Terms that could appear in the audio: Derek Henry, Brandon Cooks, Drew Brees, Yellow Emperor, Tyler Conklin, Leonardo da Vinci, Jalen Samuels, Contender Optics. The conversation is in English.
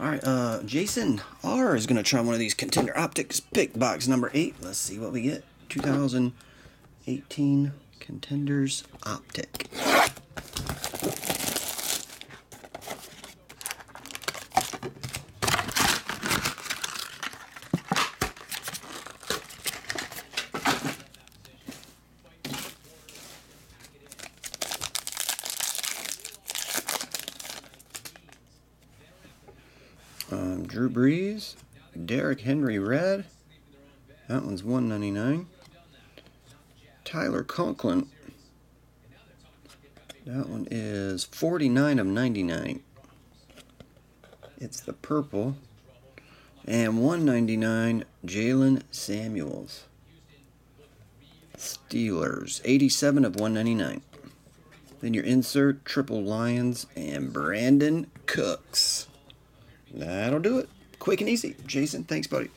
All right, Jason R. is going to try one of these Contender Optics pick, box number 8. Let's see what we get. 2018 Contenders Optic. Drew Brees, Derek Henry red, that one's $1.99. Tyler Conklin, that one is 49 of 99. It's the purple, and $1.99 Jalen Samuels, Steelers, 87 of 199. Then your insert triple Lions and Brandon Cooks. That'll do it. Quick and easy. Jason, thanks, buddy.